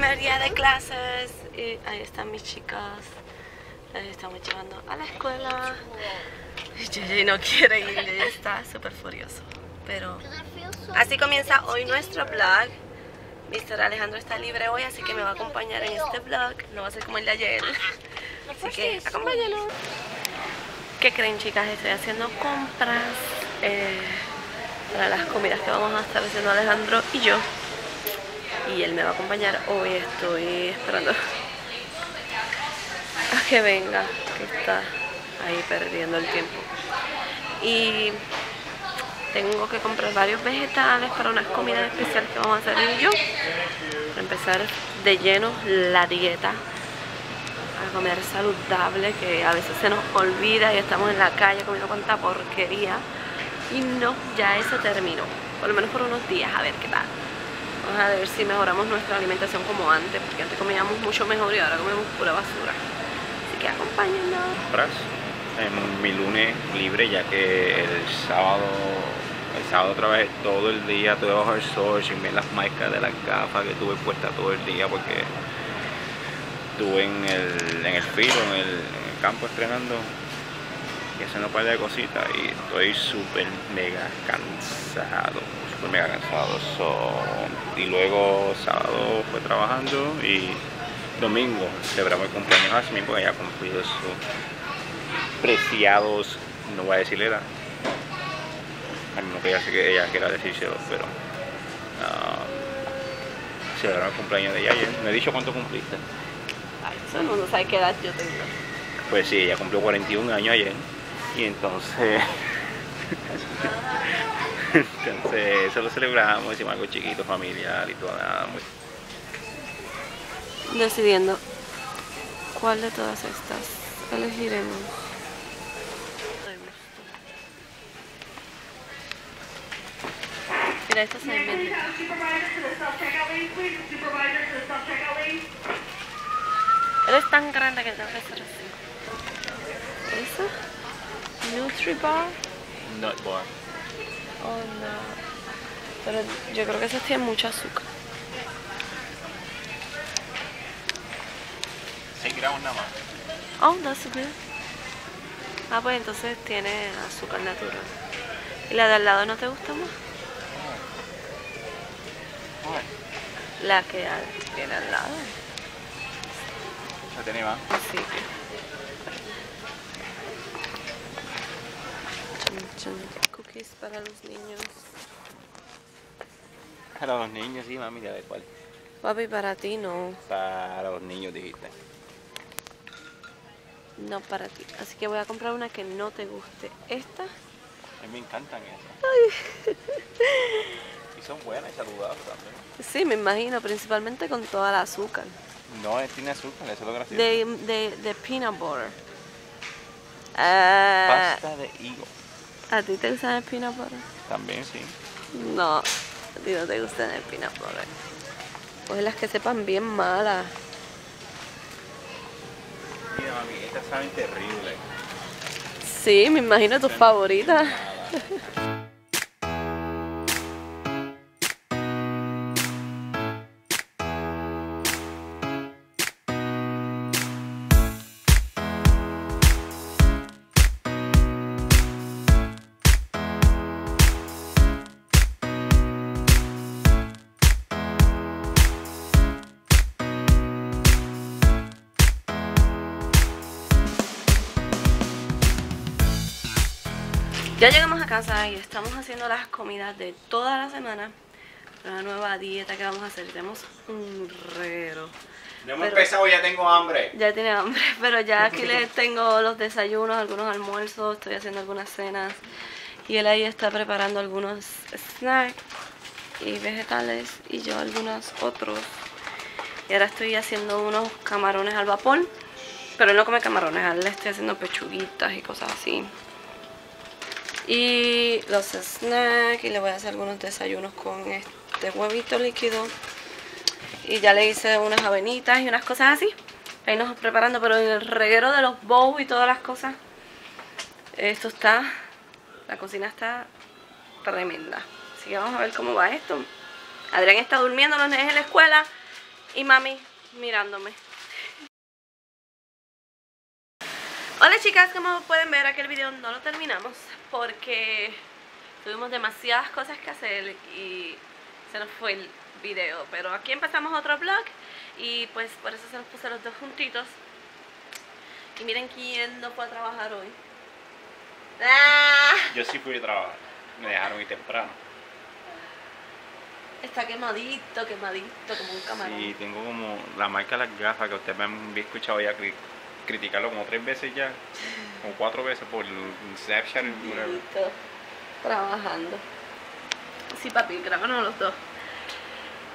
primer día de clases y ahí están mis chicas. Las estamos llevando a la escuela. Yeye no quiere ir, está súper furioso. Pero así comienza hoy nuestro vlog. Mr. Alejandro está libre hoy, así que me va a acompañar en este vlog. No va a ser como el de ayer. Así que acompáñalo. ¿Qué creen, chicas? Estoy haciendo compras para las comidas que vamos a estar haciendo Alejandro y yo. Y él me va a acompañar hoy. Estoy esperando a que venga, que está ahí perdiendo el tiempo. Y tengo que comprar varios vegetales para unas comidas especiales que vamos a hacer él y yo, para empezar de lleno la dieta, a comer saludable, que a veces se nos olvida y estamos en la calle comiendo cuanta porquería. Y no, ya eso terminó, por lo menos por unos días, a ver qué tal. Vamos a ver si mejoramos nuestra alimentación como antes, porque antes comíamos mucho mejor y ahora comemos pura basura. Así que acompáñennos. En mi lunes libre, ya que el sábado trabajé todo el día, todo bajo el sol, sin ver las marcas de las gafas que tuve puesta todo el día, porque estuve en el filo, en el campo estrenando y haciendo un par de cositas y estoy súper mega cansado, y luego sábado fue trabajando y domingo celebramos el cumpleaños a Jasmin porque ella cumplió sus preciados, no voy a decirle edad, al menos que ella sé que ella quiera decírselo, pero celebramos el cumpleaños de ella ayer. ¿Me he dicho cuánto cumpliste? Ay, eso no sabe qué edad yo tengo. Pues sí, ella cumplió 41 años ayer y entonces eso lo celebramos, hicimos algo chiquito, familiar y todo. Decidiendo cuál de todas estas elegiremos. Mira, esta se me vende. Eres tan grande que tengo que hacer así. ¿Eso? Nutribar. Nutbar. Oh no. Pero yo creo que eso tiene mucho azúcar. 6 gramos nada más. Oh, that's good. Ah, pues entonces tiene azúcar natural. ¿Y la de al lado no te gusta más? ¿Cuál? La que tiene al lado. ¿La tiene más? Sí. Cookies para los niños. Para los niños, sí, mami, ya de cuál. Papi, para ti no. Para los niños dijiste. No para ti. Así que voy a comprar una que no te guste. Esta. A mí me encantan esas. Y son buenas y saludables también. Sí, me imagino, principalmente con toda la azúcar. No, tiene azúcar, eso es lo gracioso. De peanut butter. Pasta de higo. ¿A ti te gustan el peanut butter? También, sí. No, a ti no te gustan el peanut butter. Pues las que sepan bien malas. Mira, mami, estas saben terrible. Sí, me imagino tus favoritas. Ya llegamos a casa y estamos haciendo las comidas de toda la semana. Una nueva dieta que vamos a hacer. Tenemos un reguero. No hemos empezado, ya tengo hambre. Ya tiene hambre, pero ya aquí les tengo los desayunos, algunos almuerzos, estoy haciendo algunas cenas. Y él ahí está preparando algunos snacks y vegetales y yo algunos otros. Y ahora estoy haciendo unos camarones al vapor, pero él no come camarones, él le estoy haciendo pechuguitas y cosas así. Y los snacks, y le voy a hacer algunos desayunos con este huevito líquido. Y ya le hice unas avenitas y unas cosas así. Ahí nos vamos preparando, pero en el reguero de los bowls y todas las cosas, esto está, la cocina está tremenda. Así que vamos a ver cómo va esto. Adrián está durmiendo, los nenes en la escuela. y mami mirándome. Hola chicas, como pueden ver, aquel video no lo terminamos porque tuvimos demasiadas cosas que hacer y se nos fue el video, pero aquí empezamos otro vlog y pues por eso se nos puse los dos juntitos. Y miren quién no fue a trabajar hoy. ¡Ah! Yo sí fui a trabajar, me dejaron muy temprano. Está quemadito, quemadito como un camarón. Sí, tengo como la marca de las gafas que ustedes me han escuchado ya criticarlo como 3 veces ya, como 4 veces por Snapchat y por... Trabajando. Sí papi, grabamos los dos.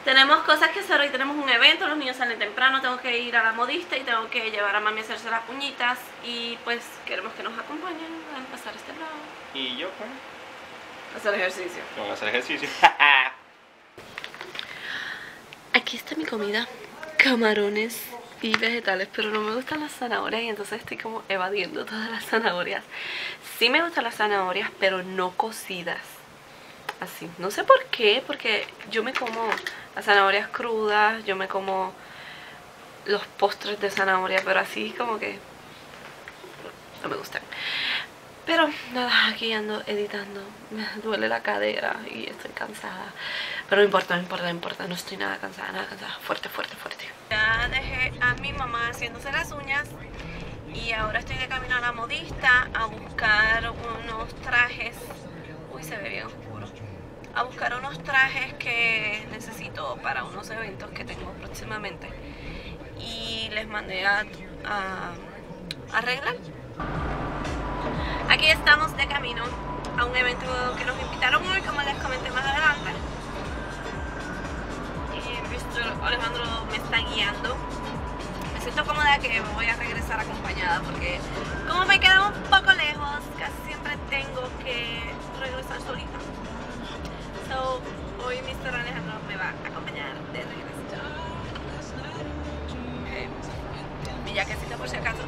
Tenemos cosas que hacer hoy, tenemos un evento, los niños salen temprano, tengo que ir a la modista y tengo que llevar a mami a hacerse las puñitas y pues queremos que nos acompañen a empezar este vlog. ¿Y yo pues? Hacer ejercicio. Vamos a hacer ejercicio. Aquí está mi comida, camarones y vegetales, pero no me gustan las zanahorias y entonces estoy como evadiendo todas las zanahorias. Sí me gustan las zanahorias, pero no cocidas. Así, no sé por qué, porque yo me como las zanahorias crudas, yo me como los postres de zanahoria, pero así como que no me gustan. Pero nada, aquí ando editando, me duele la cadera y estoy cansada, pero no importa, no importa, no importa, no estoy nada cansada, fuerte, fuerte. Ya dejé a mi mamá haciéndose las uñas y ahora estoy de camino a la modista a buscar unos trajes. Uy, se ve bien oscuro. A buscar unos trajes que necesito para unos eventos que tengo próximamente. Y les mandé a arreglar. Aquí estamos de camino a un evento que nos invitaron hoy, como les comenté más adelante. Alejandro me está guiando. Me siento cómoda que voy a regresar acompañada porque como me queda un poco lejos, casi siempre tengo que regresar solita. So, hoy Mr. Alejandro me va a acompañar de regreso. Mi jaquecita por si acaso,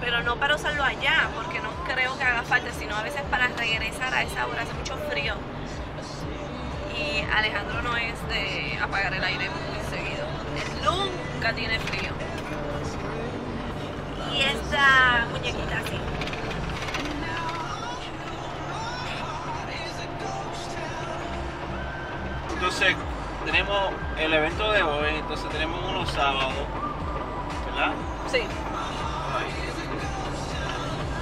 pero no para usarlo allá, porque no creo que haga falta, sino a veces para regresar a esa hora, hace mucho frío. Y Alejandro no es de apagar el aire muy seguido, él nunca tiene frío. Y esta muñequita así. Entonces tenemos el evento de hoy, entonces tenemos unos sábados, ¿verdad? Sí.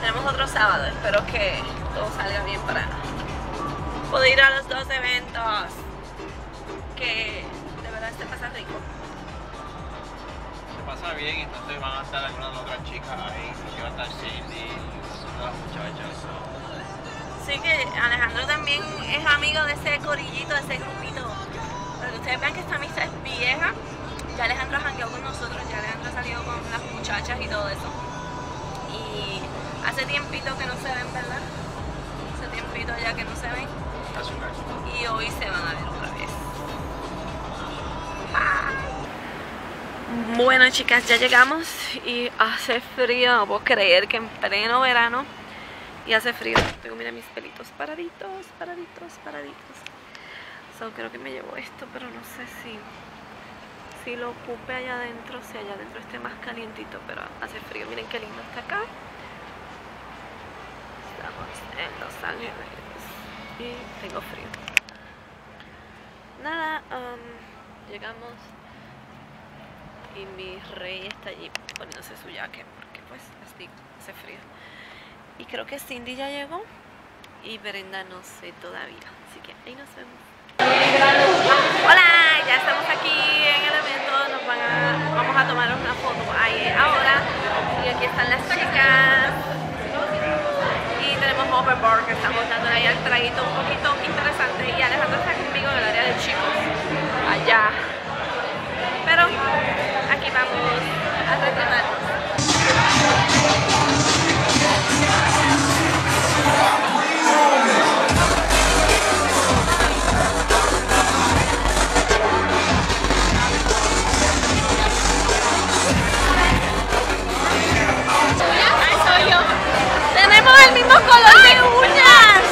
Tenemos otro sábado, espero que todo salga bien para poder ir a los dos eventos, que de verdad se pasa rico. Se pasa bien, entonces van a estar algunas otras chicas ahí, que va a estar Cindy, las muchachas. Sí, que Alejandro también es amigo de ese corillito, de ese grupito. Para que ustedes vean que esta amistad es vieja. Ya Alejandro jangueó con nosotros, ya Alejandro salió con las muchachas y todo eso. Y hace tiempito que no se ven, ¿verdad? Hace tiempito ya que no se ven. Y hoy se van a ver otra vez. Bye. Bueno chicas, ya llegamos y hace frío, no puedo creer que en pleno verano y hace frío. Tengo, mira, mis pelitos paraditos, So, creo que me llevo esto, pero no sé si lo ocupe allá adentro, si allá adentro esté más calientito, pero hace frío. Miren qué lindo está acá. Estamos en Los Ángeles y tengo frío. Nada, llegamos y mi rey está allí poniéndose su jaque porque pues así hace frío. Y creo que Cindy ya llegó y Brenda no sé todavía, así que ahí nos vemos. Hola, ya estamos aquí en el evento, vamos a tomar una foto ahí ahora. Y aquí están las chicas. Y tenemos Overboard, que estamos dando ahí al traguito un poquito interesante. Y Alejandro está conmigo en el área de chicos, allá. Pero aquí vamos a retirarnos. ¡Tenemos el mismo color de uñas!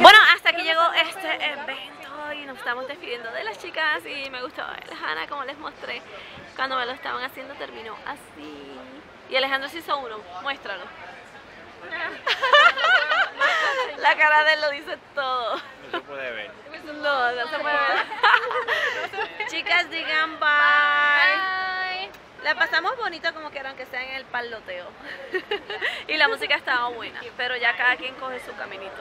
Bueno, hasta aquí llegó este evento y nos estamos despidiendo de las chicas y me gustó Alejandra, como les mostré cuando me lo estaban haciendo, terminó así. Y Alejandro se hizo uno, muéstralo. La cara de él lo dice todo. No se puede ver. No, no se puede ver. Chicas, digan bye. La pasamos bonito como quieran que sea en el paloteo. Y la música estaba buena, pero ya cada quien coge su caminito.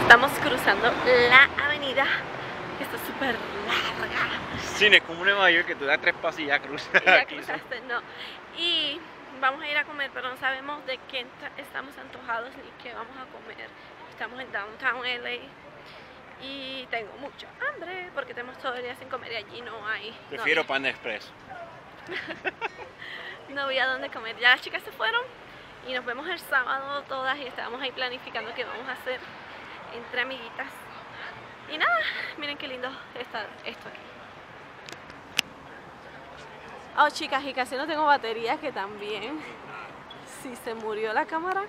Estamos cruzando la avenida, que está súper larga. Sí, no es como Nueva York que tú das tres pasos y ya cruzas. Y ya cruzaste, no. Y vamos a ir a comer, pero no sabemos de qué estamos antojados ni qué vamos a comer. Estamos en Downtown LA y tengo mucha hambre porque tenemos todo el día sin comer y allí no hay. Prefiero no Panda Express. No vi a dónde comer. Ya las chicas se fueron y nos vemos el sábado todas y estábamos ahí planificando qué vamos a hacer entre amiguitas. Y nada, miren qué lindo está esto aquí. Oh, chicas, y casi no tengo batería, que también si se murió la cámara,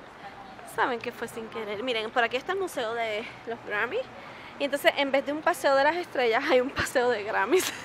saben que fue sin querer. Miren, por aquí está el museo de los Grammys. Y entonces en vez de un paseo de las estrellas hay un paseo de Grammys.